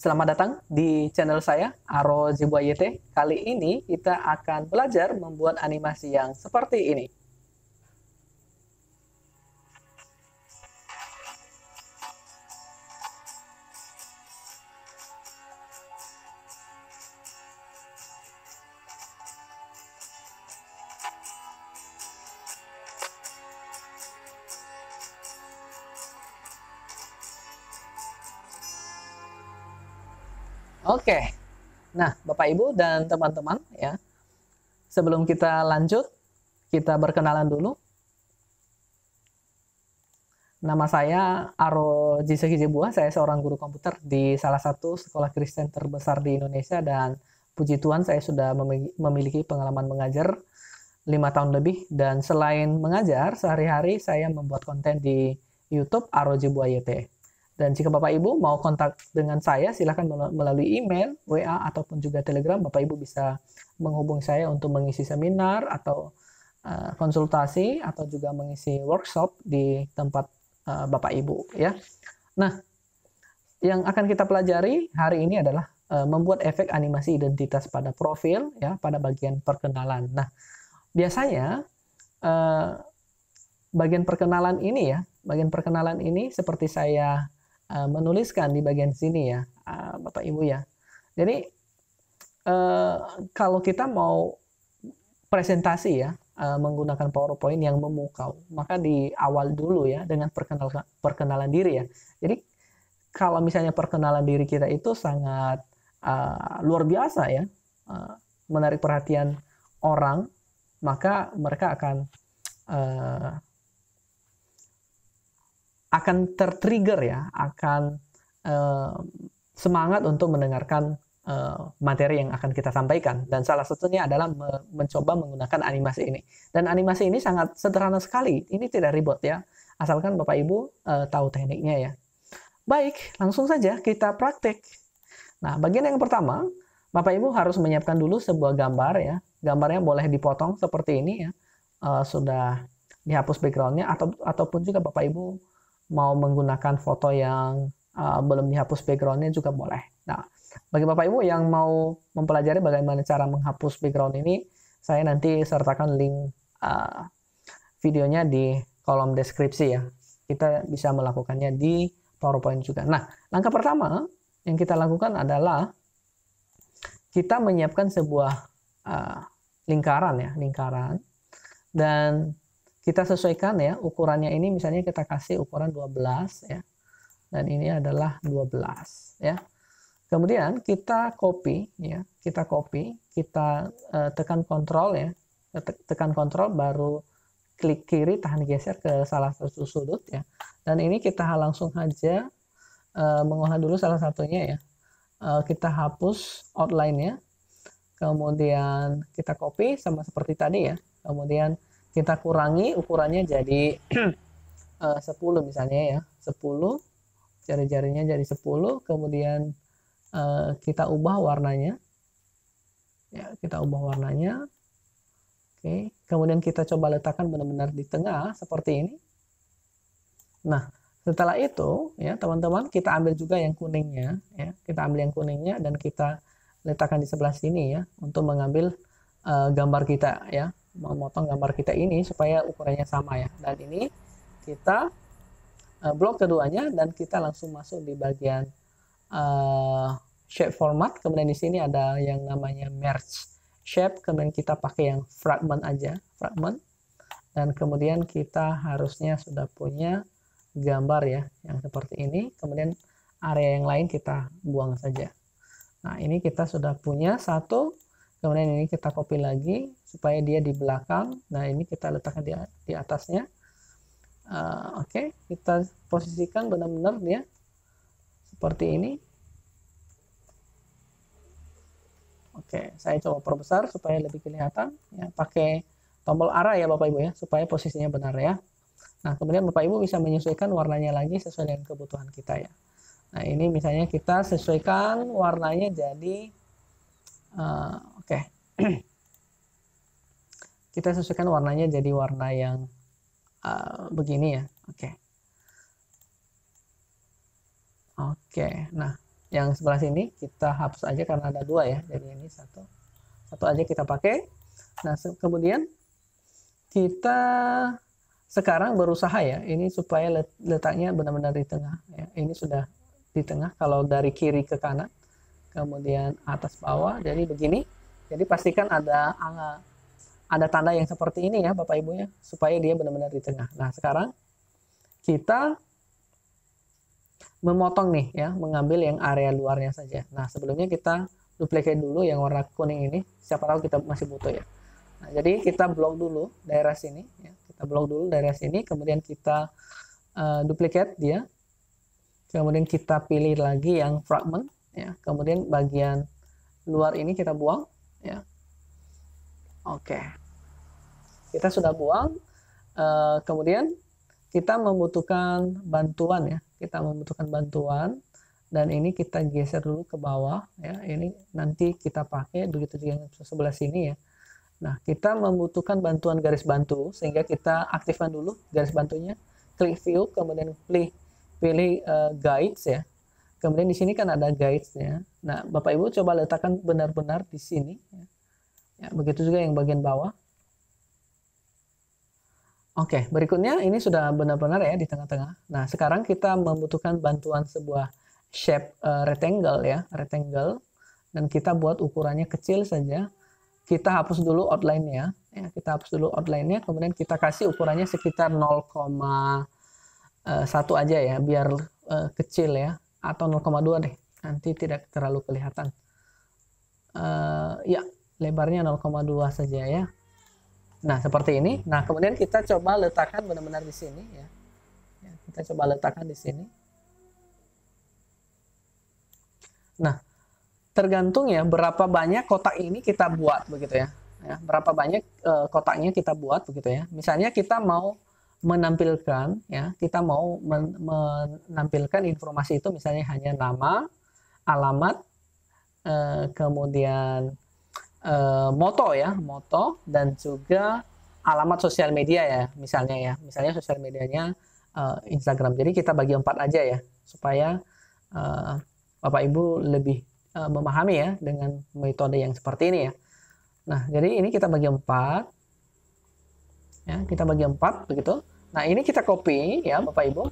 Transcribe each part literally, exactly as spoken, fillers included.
Selamat datang di channel saya, Aro AroZebuaYT. Kali ini kita akan belajar membuat animasi yang seperti ini. Oke, nah Bapak Ibu dan teman-teman ya, sebelum kita lanjut, kita berkenalan dulu. Nama saya Aro Zebua, saya seorang guru komputer di salah satu sekolah Kristen terbesar di Indonesia dan puji Tuhan saya sudah memiliki pengalaman mengajar lima tahun lebih. Dan selain mengajar, sehari-hari saya membuat konten di YouTube Aro AroZebuaYT. Dan jika Bapak Ibu mau kontak dengan saya, silahkan melalui email, W A, ataupun juga Telegram. Bapak Ibu bisa menghubungi saya untuk mengisi seminar atau uh, konsultasi atau juga mengisi workshop di tempat uh, Bapak Ibu. Ya. Nah, yang akan kita pelajari hari ini adalah uh, membuat efek animasi identitas pada profil, ya, pada bagian perkenalan. Nah, biasanya uh, bagian perkenalan ini ya, bagian perkenalan ini seperti saya menuliskan di bagian sini ya, Bapak Ibu ya. Jadi eh, kalau kita mau presentasi ya eh, menggunakan PowerPoint yang memukau, maka di awal dulu ya dengan perkenalan perkenalan diri ya. Jadi kalau misalnya perkenalan diri kita itu sangat eh, luar biasa ya, eh, menarik perhatian orang, maka mereka akan eh, akan tertrigger ya, akan uh, semangat untuk mendengarkan uh, materi yang akan kita sampaikan. Dan salah satunya adalah me mencoba menggunakan animasi ini. Dan animasi ini sangat sederhana sekali, ini tidak ribet ya, asalkan Bapak Ibu uh, tahu tekniknya ya. Baik, langsung saja kita praktik. Nah, bagian yang pertama, Bapak Ibu harus menyiapkan dulu sebuah gambar ya. Gambarnya boleh dipotong seperti ini ya, uh, sudah dihapus backgroundnya, atau ataupun juga Bapak Ibu mau menggunakan foto yang uh, belum dihapus backgroundnya juga boleh. Nah, bagi Bapak Ibu yang mau mempelajari bagaimana cara menghapus background ini, saya nanti sertakan link uh, videonya di kolom deskripsi ya. Kita bisa melakukannya di PowerPoint juga. Nah, langkah pertama yang kita lakukan adalah kita menyiapkan sebuah uh, lingkaran ya, lingkaran, dan kita sesuaikan ya ukurannya. Ini misalnya kita kasih ukuran dua belas ya. Dan ini adalah dua belas ya. Kemudian kita copy ya, kita copy, kita uh, tekan kontrol ya. Tekan kontrol baru klik kiri tahan geser ke salah satu sudut ya. Dan ini kita langsung saja uh, mengolah dulu salah satunya ya. Uh, kita hapus outline-nya. Kemudian kita copy sama seperti tadi ya. Kemudian kita kurangi ukurannya jadi uh, sepuluh misalnya ya, sepuluh, jari-jarinya jadi sepuluh, kemudian uh, kita ubah warnanya ya, kita ubah warnanya. Oke, kemudian kita coba letakkan benar-benar di tengah seperti ini. Nah, setelah itu ya teman-teman, kita ambil juga yang kuningnya ya, kita ambil yang kuningnya dan kita letakkan di sebelah sini ya, untuk mengambil uh, gambar kita ya, memotong gambar kita ini supaya ukurannya sama ya. Dan ini kita uh, blok keduanya dan kita langsung masuk di bagian uh, shape format. Kemudian di sini ada yang namanya merge shape. Kemudian kita pakai yang fragment aja, fragment. Dan kemudian kita harusnya sudah punya gambar ya, yang seperti ini. Kemudian area yang lain kita buang saja. Nah, ini kita sudah punya satu. Kemudian ini kita copy lagi supaya dia di belakang. Nah, ini kita letakkan di, di atasnya. Uh, Oke, okay. Kita posisikan benar-benar dia seperti ini. Oke, okay. Saya coba perbesar supaya lebih kelihatan. Ya, pakai tombol arah ya Bapak Ibu ya, supaya posisinya benar ya. Nah, kemudian Bapak Ibu bisa menyesuaikan warnanya lagi sesuai dengan kebutuhan kita ya. Nah, ini misalnya kita sesuaikan warnanya jadi Uh, Oke, okay. Kita sesuaikan warnanya jadi warna yang uh, begini ya. Oke, okay. Oke. Okay. Nah, yang sebelah sini kita hapus aja karena ada dua ya, jadi ini satu satu aja kita pakai. Nah kemudian kita sekarang berusaha ya ini supaya letaknya benar-benar di tengah ya. Ini sudah di tengah kalau dari kiri ke kanan, kemudian atas bawah, jadi begini. Jadi pastikan ada ada tanda yang seperti ini ya Bapak Ibu ya, supaya dia benar-benar di tengah. Nah sekarang kita memotong nih ya, mengambil yang area luarnya saja. Nah sebelumnya kita duplicate dulu yang warna kuning ini, siapa tahu kita masih butuh ya. Nah, jadi kita blok dulu daerah sini ya, kita blok dulu daerah sini, kemudian kita uh, duplicate dia, kemudian kita pilih lagi yang fragment ya, kemudian bagian luar ini kita buang ya. Oke, kita sudah buang. Uh, kemudian kita membutuhkan bantuan ya, kita membutuhkan bantuan, dan ini kita geser dulu ke bawah ya, ini nanti kita pakai begitu juga yang sebelah sini ya. Nah kita membutuhkan bantuan garis bantu, sehingga kita aktifkan dulu garis bantunya, klik view, kemudian pilih pilih uh, guides ya, kemudian di sini kan ada guidesnya. Nah Bapak Ibu coba letakkan benar-benar di sini ya. Ya, begitu juga yang bagian bawah. Oke, berikutnya ini sudah benar-benar ya di tengah-tengah. Nah, sekarang kita membutuhkan bantuan sebuah shape uh, rectangle ya, rectangle. Dan kita buat ukurannya kecil saja. Kita hapus dulu outline-nya. Ya, kita hapus dulu outline-nya, kemudian kita kasih ukurannya sekitar nol koma satu aja ya, biar uh, kecil ya. Atau nol koma dua deh, nanti tidak terlalu kelihatan. Uh, ya, lebarnya nol koma dua saja ya. Nah seperti ini. Nah kemudian kita coba letakkan benar-benar di sini ya. Ya, kita coba letakkan di sini. Nah tergantung ya berapa banyak kotak ini kita buat begitu ya. Ya berapa banyak e, kotaknya kita buat begitu ya. Misalnya kita mau menampilkan ya, kita mau men menampilkan informasi itu misalnya hanya nama, alamat, e, kemudian Uh, moto ya, moto dan juga alamat sosial media ya, misalnya ya, misalnya sosial medianya uh, Instagram. Jadi kita bagi empat aja ya, supaya uh, Bapak Ibu lebih uh, memahami ya dengan metode yang seperti ini ya. Nah, jadi ini kita bagi empat, ya, kita bagi empat begitu. Nah, ini kita copy ya, Bapak Ibu.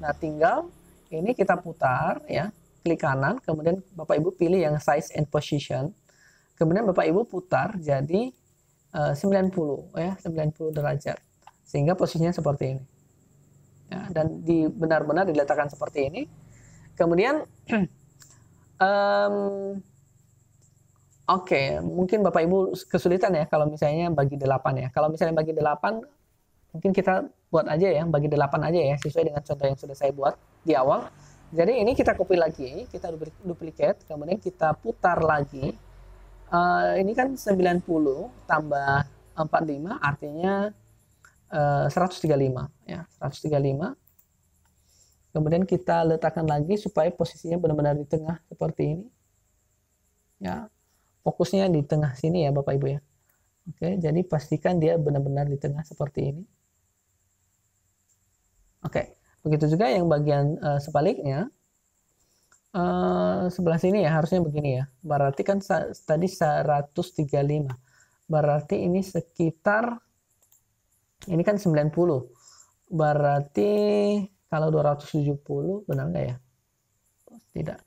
Nah, tinggal ini kita putar ya, klik kanan, kemudian Bapak Ibu pilih yang size and position. Kemudian Bapak Ibu putar jadi sembilan puluh ya, sembilan puluh derajat. Sehingga posisinya seperti ini. Ya, dan di benar-benar diletakkan seperti ini. Kemudian um, oke, okay, mungkin Bapak Ibu kesulitan ya kalau misalnya bagi delapan ya. Kalau misalnya bagi delapan mungkin kita buat aja ya, bagi delapan aja ya sesuai dengan contoh yang sudah saya buat di awal. Jadi ini kita copy lagi, kita duplicate, kemudian kita putar lagi. Uh, ini kan sembilan puluh tambah empat puluh lima artinya uh, seratus tiga puluh lima ya, seratus tiga puluh lima. Kemudian kita letakkan lagi supaya posisinya benar-benar di tengah seperti ini. Ya. Fokusnya di tengah sini ya Bapak Ibu ya. Oke, jadi pastikan dia benar-benar di tengah seperti ini. Oke, begitu juga yang bagian uh, sebaliknya. Uh, sebelah sini ya harusnya begini ya, berarti kan tadi seratus tiga puluh lima, berarti ini sekitar ini kan sembilan puluh, berarti kalau dua ratus tujuh puluh benar nggak ya? Tidak,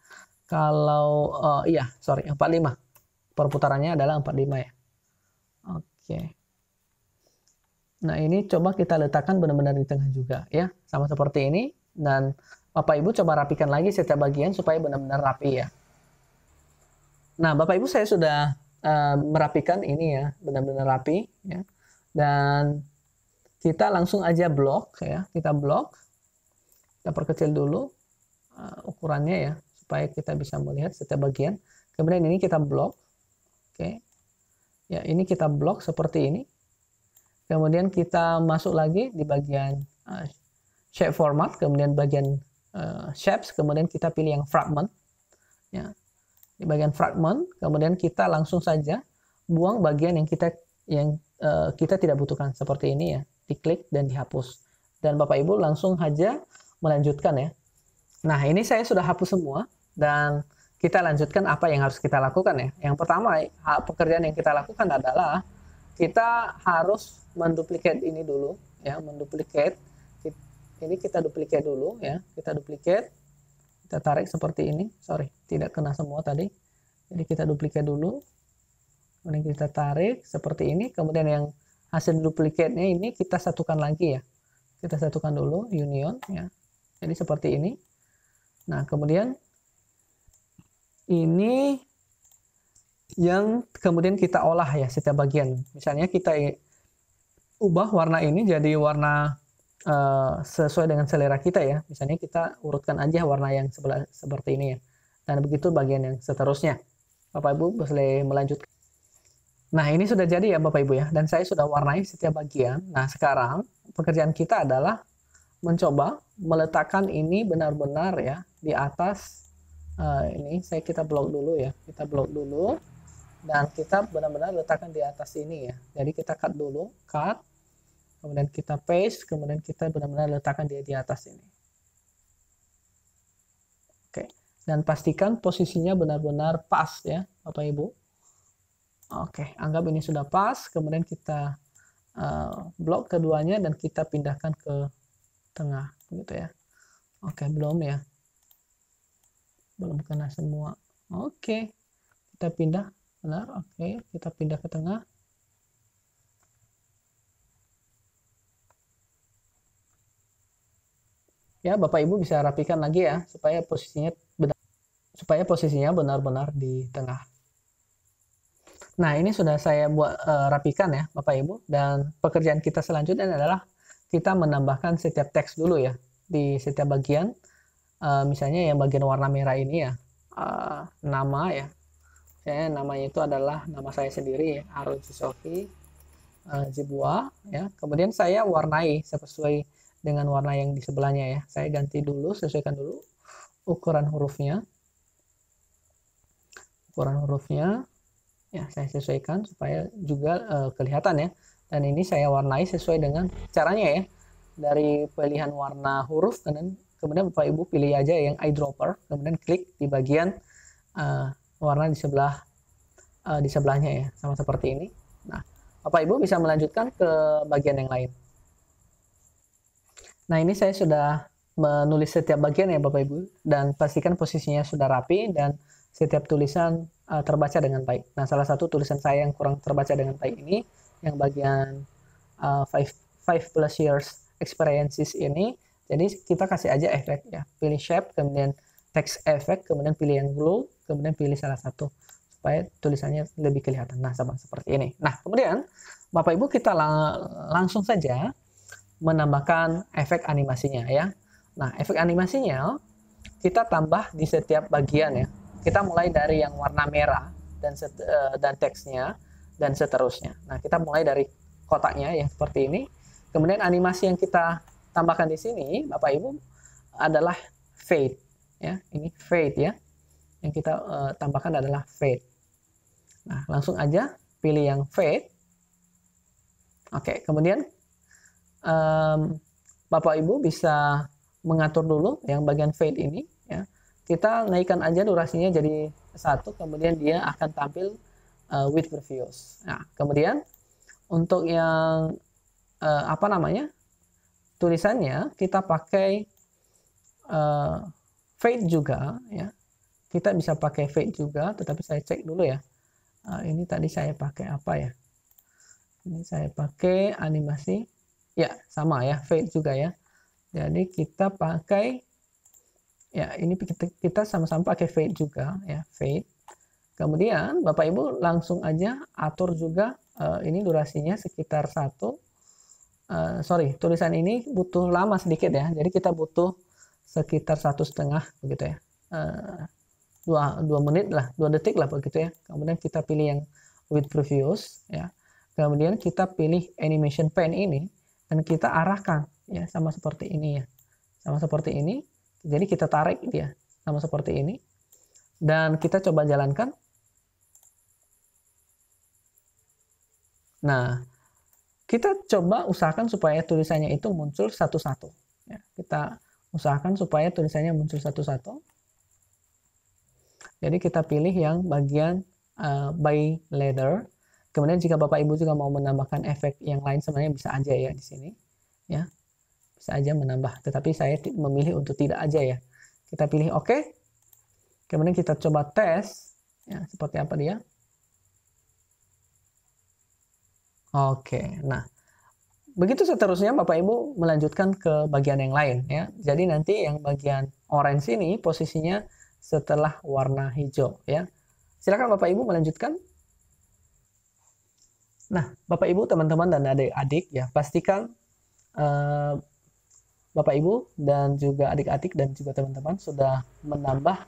kalau uh, iya sorry empat puluh lima, perputarannya adalah empat puluh lima ya. Oke, nah ini coba kita letakkan benar-benar di tengah juga ya, sama seperti ini. Dan Bapak Ibu coba rapikan lagi setiap bagian supaya benar-benar rapi ya. Nah Bapak Ibu saya sudah uh, merapikan ini ya, benar-benar rapi ya. Dan kita langsung aja blok ya, kita blok, kita perkecil dulu uh, ukurannya ya, supaya kita bisa melihat setiap bagian. Kemudian ini kita blok, oke, ya ini kita blok seperti ini. Kemudian kita masuk lagi di bagian uh, shape format, kemudian bagian Uh, shapes, kemudian kita pilih yang fragment ya, di bagian fragment, kemudian kita langsung saja buang bagian yang kita yang uh, kita tidak butuhkan seperti ini ya, diklik dan dihapus, dan Bapak Ibu langsung saja melanjutkan ya. Nah ini saya sudah hapus semua, dan kita lanjutkan apa yang harus kita lakukan ya. Yang pertama, pekerjaan yang kita lakukan adalah kita harus menduplikat ini dulu ya, menduplikat ini kita duplikat dulu ya, kita duplikat, kita tarik seperti ini, sorry tidak kena semua tadi, jadi kita duplikat dulu, kemudian kita tarik seperti ini, kemudian yang hasil duplikatnya ini kita satukan lagi ya, kita satukan dulu union ya, jadi seperti ini. Nah kemudian ini yang kemudian kita olah ya setiap bagian. Misalnya kita ubah warna ini jadi warna uh, sesuai dengan selera kita ya. Misalnya kita urutkan aja warna yang sebelah seperti ini ya. Dan begitu bagian yang seterusnya. Bapak Ibu boleh melanjutkan. Nah ini sudah jadi ya Bapak Ibu ya. Dan saya sudah warnai setiap bagian. Nah sekarang pekerjaan kita adalah mencoba meletakkan ini benar-benar ya di atas. Uh, ini saya kita blok dulu ya, kita blok dulu dan kita benar-benar letakkan di atas ini ya. Jadi kita cut dulu, cut, kemudian kita paste, kemudian kita benar-benar letakkan dia di atas ini. Oke, dan pastikan posisinya benar-benar pas ya, Bapak Ibu. Oke, anggap ini sudah pas, kemudian kita uh, blok keduanya dan kita pindahkan ke tengah, begitu ya. Oke, belum ya. Belum kena semua. Oke, kita pindah, benar. Oke, kita pindah ke tengah. Ya, Bapak Ibu bisa rapikan lagi ya supaya posisinya benar, supaya posisinya benar-benar di tengah. Nah, ini sudah saya buat uh, rapikan ya, Bapak Ibu. Dan pekerjaan kita selanjutnya adalah kita menambahkan setiap teks dulu ya di setiap bagian. Uh, misalnya yang bagian warna merah ini ya, uh, nama ya, saya namanya itu adalah nama saya sendiri ya, Aro uh, Zebua ya. Kemudian saya warnai sesuai dengan warna yang di sebelahnya ya, saya ganti dulu, sesuaikan dulu ukuran hurufnya, ukuran hurufnya ya saya sesuaikan supaya juga uh, kelihatan ya. Dan ini saya warnai sesuai dengan caranya ya, dari pilihan warna huruf dan kemudian Bapak Ibu pilih aja yang eyedropper, kemudian klik di bagian uh, warna di sebelah uh, di sebelahnya ya, sama seperti ini. Nah, Bapak Ibu bisa melanjutkan ke bagian yang lain. Nah, ini saya sudah menulis setiap bagian ya Bapak Ibu, dan pastikan posisinya sudah rapi dan setiap tulisan uh, terbaca dengan baik. Nah, salah satu tulisan saya yang kurang terbaca dengan baik ini, yang bagian uh, five, five plus years experiences ini. Jadi kita kasih aja efek ya, pilih shape, kemudian text effect, kemudian pilih yang glow, kemudian pilih salah satu supaya tulisannya lebih kelihatan. Nah sama seperti ini. Nah kemudian Bapak Ibu kita lang langsung saja menambahkan efek animasinya ya. Nah efek animasinya kita tambah di setiap bagian ya. Kita mulai dari yang warna merah dan dan teksnya dan seterusnya. Nah kita mulai dari kotaknya ya seperti ini. Kemudian animasi yang kita tambahkan di sini, Bapak Ibu, adalah fade, ya. Ini fade ya, yang kita uh, tambahkan adalah fade. Nah, langsung aja pilih yang fade. Oke, kemudian um, Bapak Ibu bisa mengatur dulu yang bagian fade ini, ya. Kita naikkan aja durasinya jadi satu, kemudian dia akan tampil uh, with previews. Nah, kemudian untuk yang uh, apa namanya? tulisannya kita pakai uh, fade juga ya, kita bisa pakai fade juga, tetapi saya cek dulu ya, uh, ini tadi saya pakai apa ya, ini saya pakai animasi ya, sama ya fade juga ya. Jadi kita pakai ya, ini kita sama-sama pakai fade juga ya, fade. Kemudian Bapak Ibu langsung aja atur juga uh, ini durasinya sekitar satu. Uh, sorry, tulisan ini butuh lama sedikit ya, jadi kita butuh sekitar satu setengah begitu ya, uh, dua, dua menit lah, dua detik lah begitu ya. Kemudian kita pilih yang with previews ya, kemudian kita pilih animation pen ini dan kita arahkan ya, sama seperti ini ya, sama seperti ini. Jadi kita tarik dia sama seperti ini dan kita coba jalankan. Nah, kita coba usahakan supaya tulisannya itu muncul satu-satu. Ya, kita usahakan supaya tulisannya muncul satu-satu. Jadi kita pilih yang bagian uh, by ladder. Kemudian jika Bapak Ibu juga mau menambahkan efek yang lain sebenarnya bisa aja ya di sini. Ya. Bisa aja menambah, tetapi saya memilih untuk tidak aja ya. Kita pilih oke. Kemudian kita coba tes ya, seperti apa dia. Oke. Nah, begitu seterusnya Bapak Ibu melanjutkan ke bagian yang lain ya. Jadi nanti yang bagian orange ini posisinya setelah warna hijau ya. Silakan Bapak Ibu melanjutkan. Nah, Bapak Ibu, teman-teman dan adik-adik ya, pastikan eh, Bapak Ibu dan juga adik-adik dan juga teman-teman sudah menambah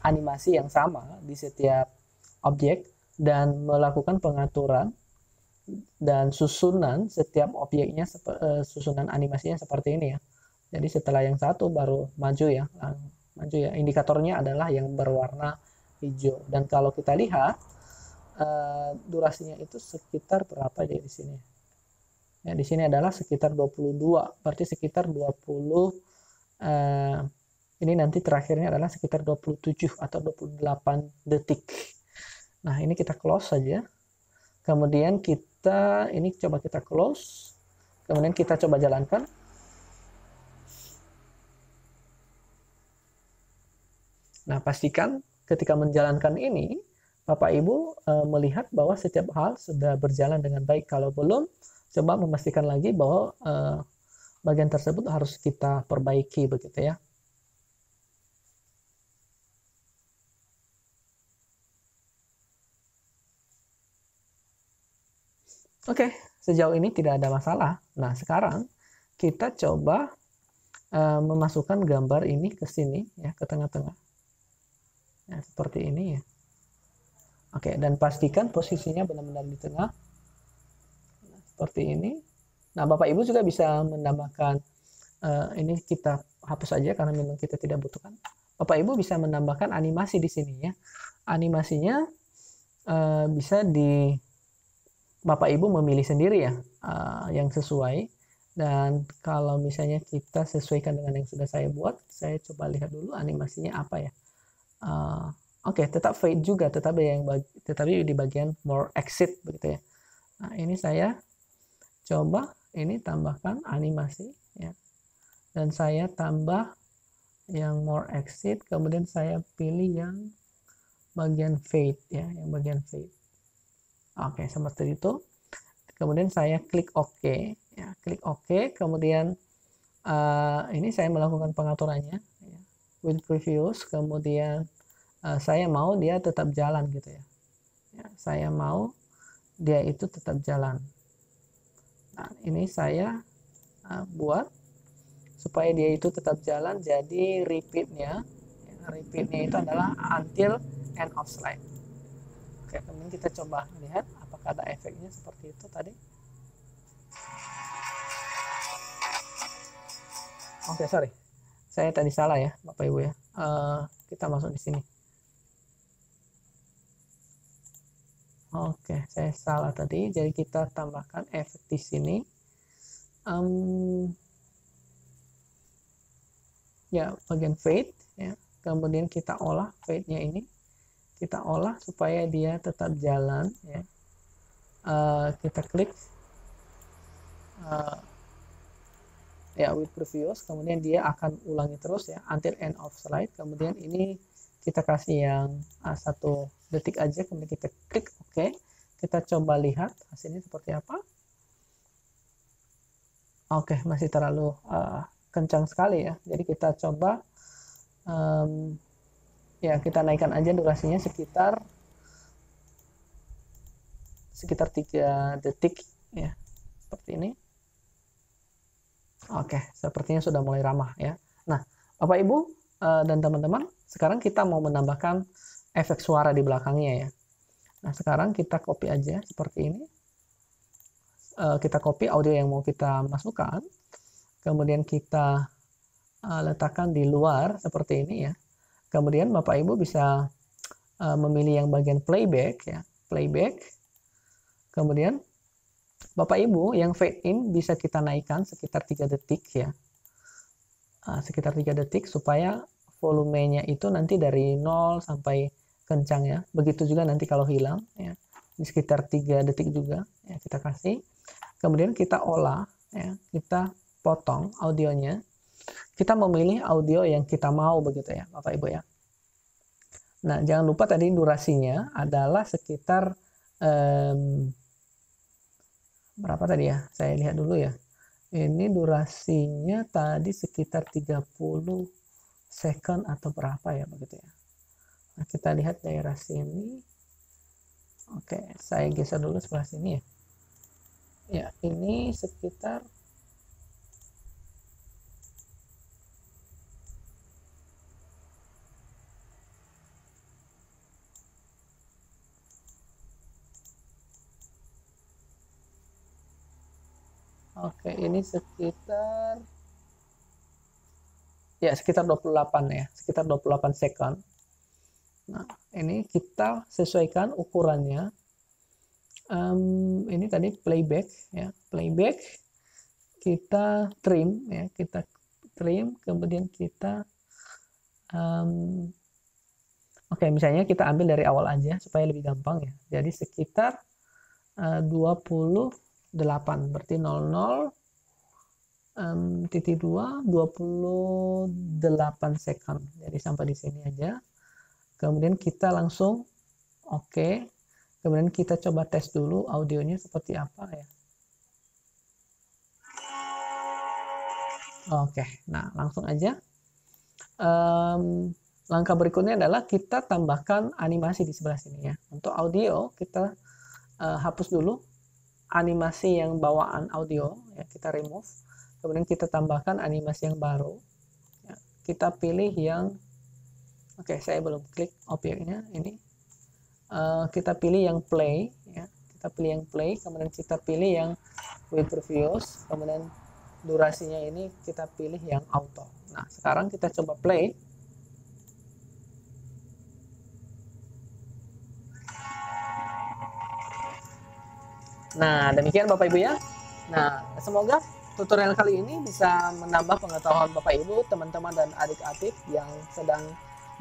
animasi yang sama di setiap objek dan melakukan pengaturan dan susunan setiap objeknya, susunan animasinya seperti ini ya. Jadi setelah yang satu baru maju ya, maju ya. Indikatornya adalah yang berwarna hijau. Dan kalau kita lihat durasinya itu sekitar berapa ya di sini? Ya, di sini adalah sekitar dua puluh dua. Berarti sekitar dua puluh. Eh, ini nanti terakhirnya adalah sekitar dua puluh tujuh atau dua puluh delapan detik. Nah, ini kita close saja. Kemudian kita Kita, ini coba kita close, kemudian kita coba jalankan. Nah, pastikan ketika menjalankan ini, Bapak Ibu e, melihat bahwa setiap hal sudah berjalan dengan baik. Kalau belum, coba memastikan lagi bahwa e, bagian tersebut harus kita perbaiki, begitu ya. Oke, sejauh ini tidak ada masalah. Nah, sekarang kita coba uh, memasukkan gambar ini ke sini, ya, ke tengah-tengah. Nah, seperti ini ya. Oke, dan pastikan posisinya benar-benar di tengah. Nah, seperti ini. Nah, Bapak Ibu juga bisa menambahkan, uh, ini kita hapus aja karena memang kita tidak butuhkan. Bapak Ibu bisa menambahkan animasi di sini ya. Animasinya uh, bisa di... Bapak Ibu memilih sendiri ya uh, yang sesuai. Dan kalau misalnya kita sesuaikan dengan yang sudah saya buat, saya coba lihat dulu animasinya apa ya. Uh, Oke, okay, tetap fade juga, tetapi yang tetapi di bagian more exit begitu ya. Nah, ini saya coba ini tambahkan animasi ya. Dan saya tambah yang more exit, kemudian saya pilih yang bagian fade ya, yang bagian fade. Oke, seperti itu. Kemudian saya klik OK. Ya, klik OK. Kemudian uh, ini saya melakukan pengaturannya. Ya. With previews. Kemudian uh, saya mau dia tetap jalan gitu ya. Ya. Saya mau dia itu tetap jalan. Nah, ini saya uh, buat supaya dia itu tetap jalan. Jadi repeatnya, ya, repeatnya itu adalah until end of slide. Oke, kemudian kita coba lihat apakah ada efeknya seperti itu tadi. Oke, sorry. Saya tadi salah ya, Bapak Ibu ya. Uh, kita masuk di sini. Oke, saya salah tadi. Jadi kita tambahkan efek di sini. Um, ya, bagian fade. Ya. Kemudian kita olah fade-nya ini. Kita olah supaya dia tetap jalan ya. Uh, kita klik uh, ya with previews, kemudian dia akan ulangi terus ya until end of slide. Kemudian ini kita kasih yang uh, satu detik aja, kemudian kita klik OK. Kita coba lihat hasilnya seperti apa. Oke, okay, masih terlalu uh, kencang sekali ya. Jadi kita coba um, ya, kita naikkan aja durasinya sekitar sekitar tiga detik ya, seperti ini. Oke, sepertinya sudah mulai ramah ya. Nah, Bapak Ibu dan teman-teman, sekarang kita mau menambahkan efek suara di belakangnya ya. Nah, sekarang kita copy aja seperti ini. Kita copy audio yang mau kita masukkan, kemudian kita letakkan di luar seperti ini ya. Kemudian Bapak Ibu bisa uh, memilih yang bagian playback ya, playback. Kemudian Bapak Ibu yang fade in bisa kita naikkan sekitar tiga detik ya. Uh, sekitar tiga detik supaya volumenya itu nanti dari nol sampai kencang ya. Begitu juga nanti kalau hilang ya, di sekitar tiga detik juga ya, kita kasih. Kemudian kita olah ya, kita potong audionya. Kita memilih audio yang kita mau begitu ya, Bapak Ibu ya. Nah, jangan lupa tadi durasinya adalah sekitar um, berapa tadi ya? Saya lihat dulu ya. Ini durasinya tadi sekitar tiga puluh second atau berapa ya begitu ya. Nah, kita lihat daerah sini. Oke, saya geser dulu sebelah sini ya. Ya, ini sekitar Oke, ini sekitar ya sekitar dua puluh delapan ya, sekitar dua puluh delapan second. Nah, ini kita sesuaikan ukurannya. Um, ini tadi playback ya, playback kita trim ya, kita trim kemudian kita um, oke, okay, misalnya kita ambil dari awal aja supaya lebih gampang ya. Jadi sekitar uh, dua puluh delapan berarti nol nol titik dua dua puluh delapan second. Jadi sampai di sini aja. Kemudian kita langsung oke. Okay. Kemudian kita coba tes dulu audionya seperti apa ya. Oke, okay. Nah langsung aja. Um, langkah berikutnya adalah kita tambahkan animasi di sebelah sini ya. Untuk audio kita uh, hapus dulu animasi yang bawaan audio ya, kita remove, kemudian kita tambahkan animasi yang baru ya, kita pilih yang oke okay, saya belum klik objeknya ini uh, kita pilih yang play ya, kita pilih yang play, kemudian kita pilih yang with previews, kemudian durasinya ini kita pilih yang auto. Nah sekarang kita coba play. Nah, demikian Bapak Ibu ya. Nah, semoga tutorial kali ini bisa menambah pengetahuan Bapak Ibu, teman-teman dan adik-adik yang sedang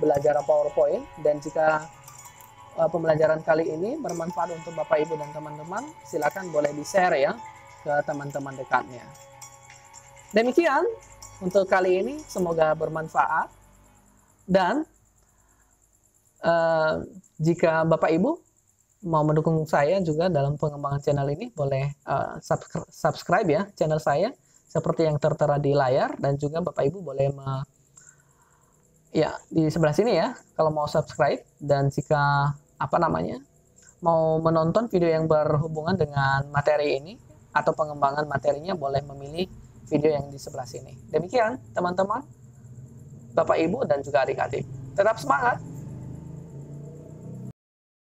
belajar PowerPoint. Dan jika uh, pembelajaran kali ini bermanfaat untuk Bapak Ibu dan teman-teman, silakan boleh di-share ya ke teman-teman dekatnya. Demikian untuk kali ini, semoga bermanfaat. Dan uh, jika Bapak Ibu mau mendukung saya juga dalam pengembangan channel ini, boleh uh, subscribe ya channel saya seperti yang tertera di layar. Dan juga Bapak Ibu boleh ya di sebelah sini ya kalau mau subscribe. Dan jika apa namanya mau menonton video yang berhubungan dengan materi ini atau pengembangan materinya, boleh memilih video yang di sebelah sini. Demikian teman-teman, Bapak Ibu dan juga adik-adik, tetap semangat.